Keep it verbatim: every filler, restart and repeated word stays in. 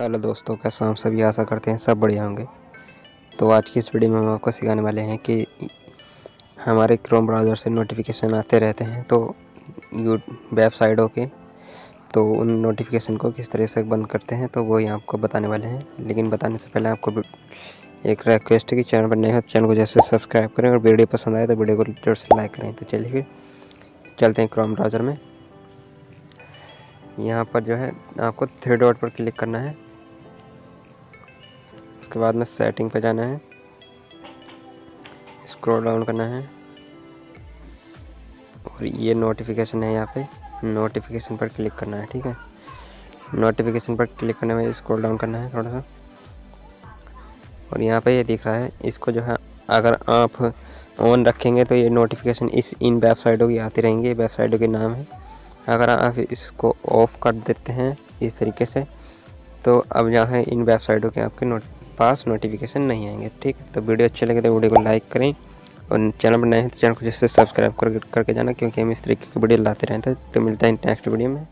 Hello दोस्तों, कैसे हम सभी आशा करते हैं सब बढ़िया होंगे। तो आज की इस वीडियो में हम आपको सिखाने वाले हैं कि हमारे क्रोम ब्राउज़र से नोटिफिकेशन आते रहते हैं तो यू वेबसाइटों के, तो उन नोटिफिकेशन को किस तरह से बंद करते हैं तो वही आपको बताने वाले हैं। लेकिन बताने से पहले आपको एक रिक्वेस्ट है कि चैनल पर नए हो तो चैनल को जैसे सब्सक्राइब करें और वीडियो पसंद आए तो वीडियो को जरूर से लाइक करें। तो चलिए फिर चलते हैं क्रोम ब्राउज़र में। यहाँ पर जो है आपको थ्री डॉट पर क्लिक करना है, उसके बाद में सेटिंग पे जाना है, स्क्रॉल डाउन करना है और ये नोटिफिकेशन है, यहाँ पे नोटिफिकेशन पर क्लिक करना है। ठीक है, नोटिफिकेशन पर क्लिक करने में स्क्रॉल डाउन करना है थोड़ा सा और यहाँ पे ये दिख रहा है, इसको जो है अगर आप ऑन रखेंगे तो ये नोटिफिकेशन इस इन वेबसाइटों की आती रहेंगी। वेबसाइटों के नाम है, अगर आप इसको ऑफ़ कर देते हैं इस तरीके से तो अब यहाँ है इन वेबसाइटों के आपके नोट पास नोटिफिकेशन नहीं आएंगे। ठीक है, तो वीडियो अच्छे लगे तो वीडियो को लाइक करें और चैनल पर नए हैं तो चैनल को जैसे सब्सक्राइब कर करके जाना, क्योंकि हम इस तरीके की वीडियो लाते रहते हैं। तो मिलता है नेक्स्ट वीडियो में।